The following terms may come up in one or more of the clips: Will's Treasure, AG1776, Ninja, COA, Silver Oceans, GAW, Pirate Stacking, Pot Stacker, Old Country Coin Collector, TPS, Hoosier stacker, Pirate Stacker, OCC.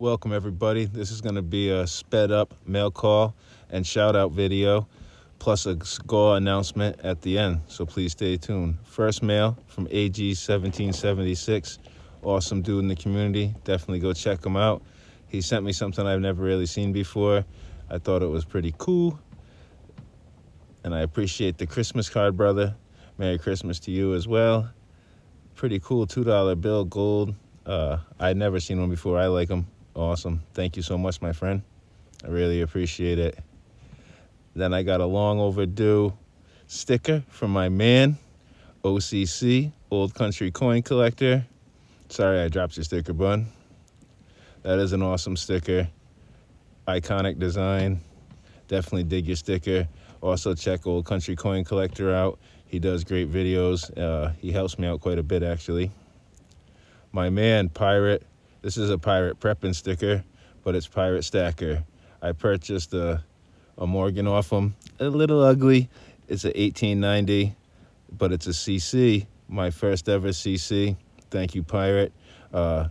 Welcome everybody. This is going to be a sped up mail call and shout out video, plus a GAW announcement at the end, so please stay tuned. First mail from AG1776, awesome dude in the community, definitely go check him out. He sent me something I've never really seen before. I thought it was pretty cool, and I appreciate the Christmas card, brother. Merry Christmas to you as well. Pretty cool $2 bill, gold. I'd never seen one before. I like them. Awesome. Thank you so much, my friend. I really appreciate it. Then I got a long overdue sticker from my man, OCC, Old Country Coin Collector. Sorry I dropped your sticker, bun. That is an awesome sticker. Iconic design. Definitely dig your sticker. Also check Old Country Coin Collector out. He does great videos. He helps me out quite a bit, actually. My man, Pirate. This is a Pirate Preppin' sticker, but it's Pirate Stacker. I purchased a Morgan off him. A little ugly. It's a 1890, but it's a CC. My first ever CC. Thank you, Pirate. What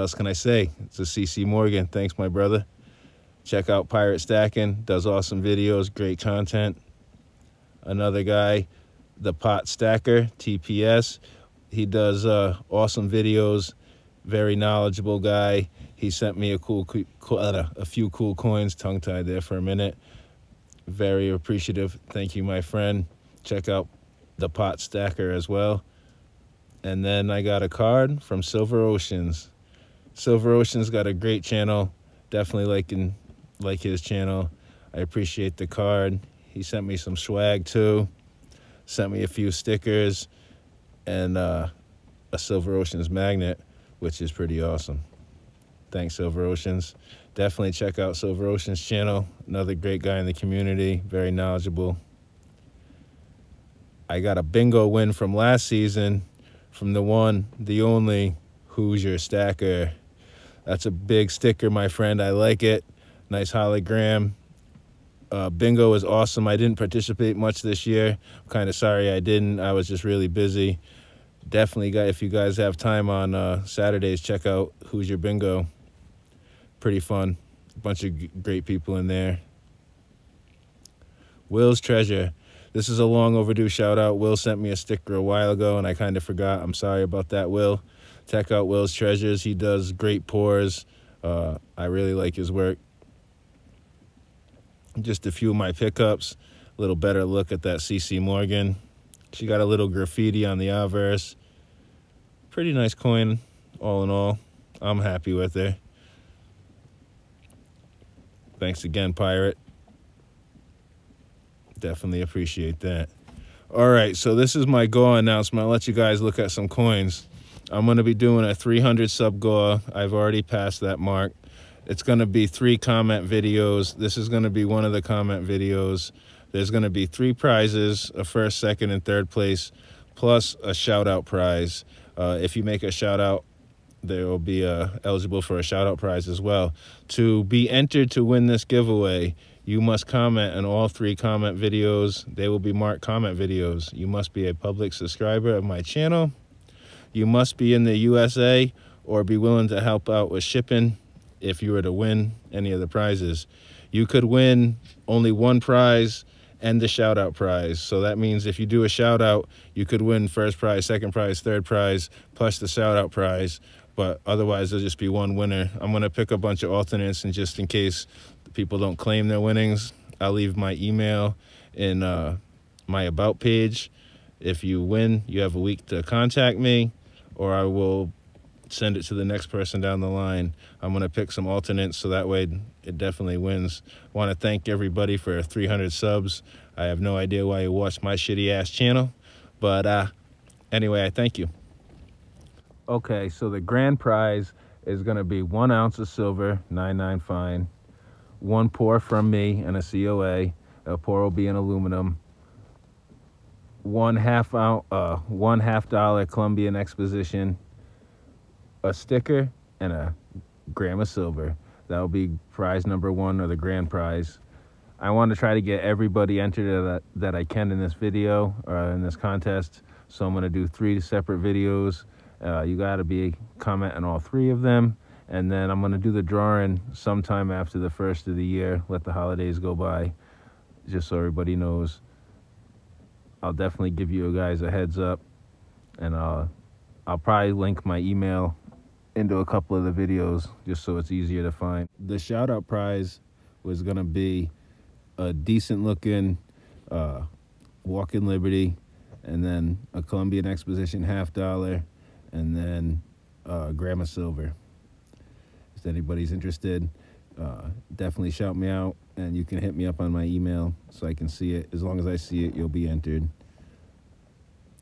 else can I say? It's a CC Morgan. Thanks, my brother. Check out Pirate Stacking. Does awesome videos. Great content. Another guy, the Pot Stacker, TPS. He does awesome videos. Very knowledgeable guy. He sent me a few cool coins. Tongue-tied there for a minute. Very appreciative. Thank you, my friend. Check out the Pot Stacker as well. And then I got a card from Silver Oceans. Silver Oceans got a great channel. Definitely like his channel. I appreciate the card. He sent me some swag too. Sent me a few stickers and a Silver Oceans magnet, which is pretty awesome. Thanks, Silver Oceans. Definitely check out Silver Oceans channel. Another great guy in the community. Very knowledgeable. I got a bingo win from last season from the one, the only, Hoosier Stacker. That's a big sticker, my friend. I like it. Nice hologram. Bingo is awesome. I didn't participate much this year. I'm kind of sorry I didn't. I was just really busy. Definitely, if you guys have time on Saturdays, check out Hoosier Bingo. Pretty fun. A bunch of great people in there. Will's Treasure. This is a long overdue shout out. Will sent me a sticker a while ago, and I kind of forgot. I'm sorry about that, Will. Check out Will's Treasures. He does great pours. I really like his work. Just a few of my pickups. A little better look at that CC Morgan. She got a little graffiti on the obverse. Pretty nice coin, all in all. I'm happy with her. Thanks again, Pirate. Definitely appreciate that. All right, so this is my GAW announcement. I'll let you guys look at some coins. I'm going to be doing a 300 sub GAW. I've already passed that mark. It's going to be 3 comment videos. This is going to be one of the comment videos. There's going to be 3 prizes, a first, second, and third place, plus a shout-out prize. If you make a shout-out, there will be eligible for a shout-out prize as well. To be entered to win this giveaway, you must comment on all 3 comment videos. They will be marked comment videos. You must be a public subscriber of my channel. You must be in the USA or be willing to help out with shipping if you were to win any of the prizes. You could win only one prize and the shout-out prize. So that means if you do a shout-out, you could win first prize, second prize, third prize, plus the shout-out prize. But otherwise, there'll just be one winner. I'm going to pick a bunch of alternates, and just in case people don't claim their winnings, I'll leave my email in my About page. If you win, you have a week to contact me, or I will send it to the next person down the line. I'm going to pick some alternates, so that way it definitely wins. I want to thank everybody for 300 subs. I have no idea why you watch my shitty-ass channel, but anyway, I thank you. Okay, so the grand prize is going to be 1 ounce of silver, 99 fine, 1 pour from me, and a COA. A pour will be in aluminum. $1 Colombian Exposition, a sticker, and a gram of silver. That'll be prize number 1, or the grand prize. I want to try to get everybody entered that I can in this video, or in this contest, so I'm going to do 3 separate videos. You got to be comment on all 3 of them, And then I'm going to do the drawing sometime after the first of the year. Let the holidays go by, just so everybody knows. I'll definitely give you guys a heads up, and I'll probably link my email into a couple of the videos just so it's easier to find. The shout out prize was going to be a decent looking Walking Liberty, and then a Colombian Exposition $50, and then a gram of silver. If anybody's interested, definitely shout me out, and you can hit me up on my email so I can see it. As long as I see it, you'll be entered.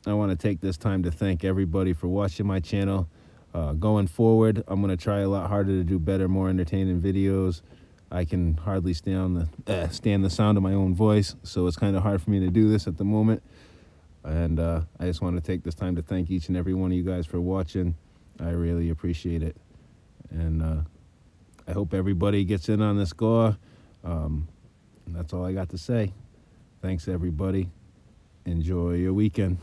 I want to take this time to thank everybody for watching my channel. Going forward, I'm going to try a lot harder to do better, more entertaining videos. I can hardly stand the sound of my own voice, so it's kind of hard for me to do this at the moment. And I just want to take this time to thank each and every one of you guys for watching. I really appreciate it. And I hope everybody gets in on this GAW. That's all I got to say. Thanks, everybody. Enjoy your weekend.